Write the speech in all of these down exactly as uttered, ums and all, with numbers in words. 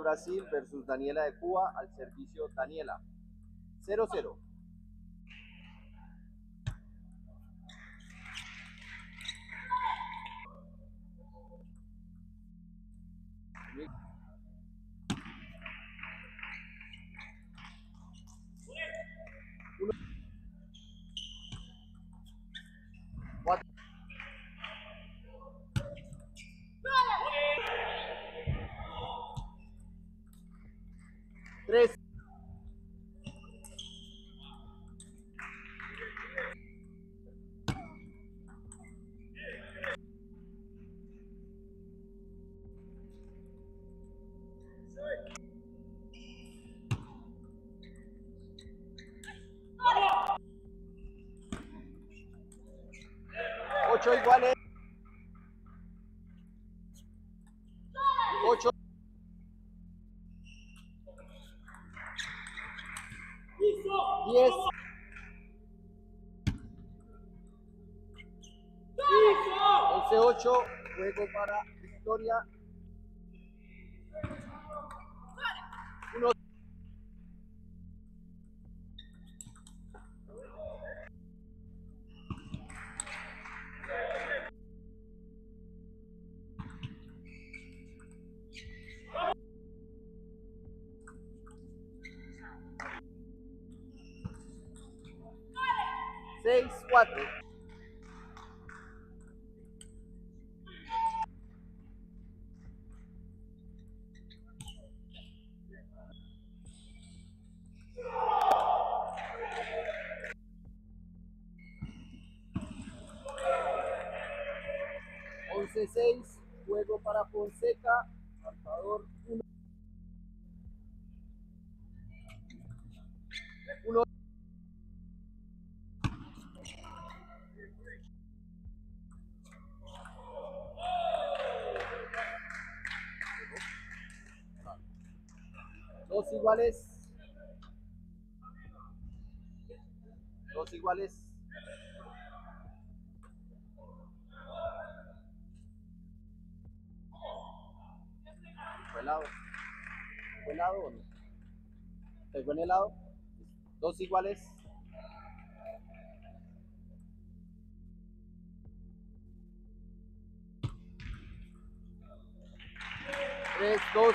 Brasil versus Daniela de Cuba, al servicio Daniela. cero cero. tres. ocho iguales. ocho. diez. once ocho, juego para Victoria. uno. seis cuatro. once seis, juego para Fonseca, marcador uno. Dos iguales. Dos iguales. ¿Fue helado? ¿Fue helado o no? ¿Fue en helado? Dos iguales. Tres, dos.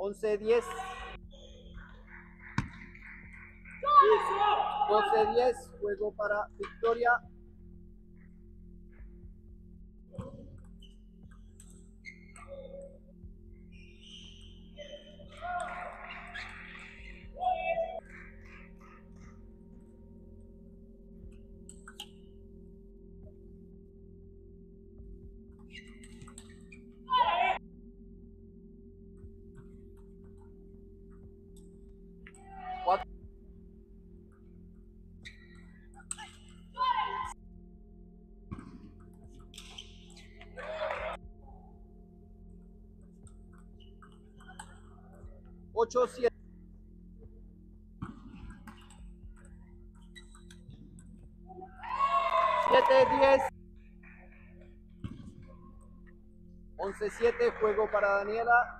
once diez, doce diez, juego para Victoria. ocho siete. siete diez. once siete, juego para Daniela.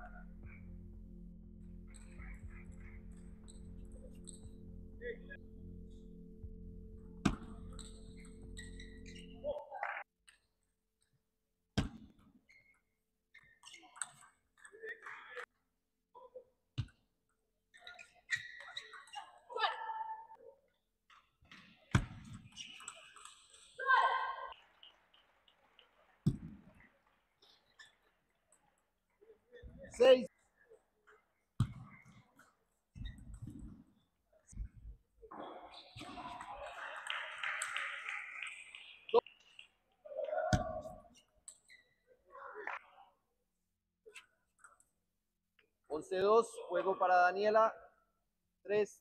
seis. once dos, juego para Daniela, tres.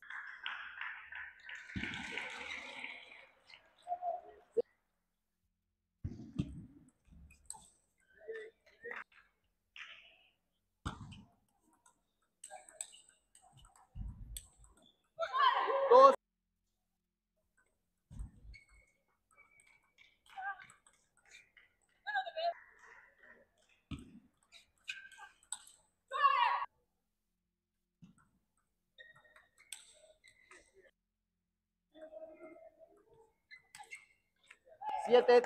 siete.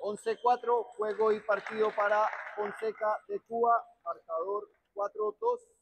once cuatro, juego y partido para Fonseca de Cuba, marcador cuatro dos.